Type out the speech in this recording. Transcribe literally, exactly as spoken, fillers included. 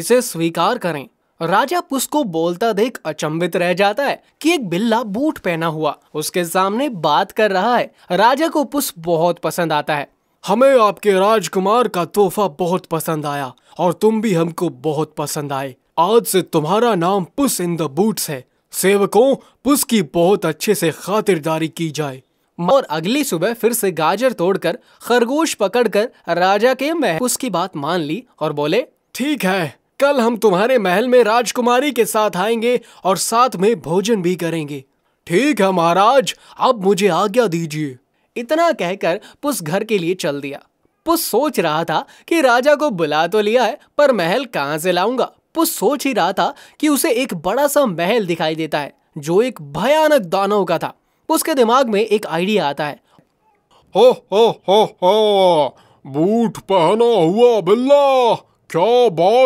इसे स्वीकार करें। राजा पुस को बोलता देख अचंभित रह जाता है कि एक बिल्ला बूट पहना हुआ उसके सामने बात कर रहा है। राजा को पुस बहुत पसंद आता है। हमें आपके राजकुमार का तोहफा बहुत पसंद आया और तुम भी हमको बहुत पसंद आए। आज से तुम्हारा नाम पुस इन द बूट्स है। सेवकों, पुस की बहुत अच्छे से खातिरदारी की जाए। और अगली सुबह फिर से गाजर तोड़कर खरगोश पकड़कर राजा के महल पुस की बात मान ली और बोले, ठीक है, कल हम तुम्हारे महल में राजकुमारी के साथ आएंगे और साथ में भोजन भी करेंगे। ठीक है महाराज, अब मुझे आज्ञा दीजिए। इतना कहकर पुस घर के लिए चल दिया। पुस सोच रहा था कि राजा को बुला तो लिया है पर महल कहाँ से लाऊंगा। पुस सोच ही रहा था कि उसे एक बड़ा सा महल दिखाई देता है जो एक भयानक दानव का था। पुस के दिमाग में एक आइडिया आता है। हो हो हो हो, बूट पहना हुआ बिल्ला, क्या बात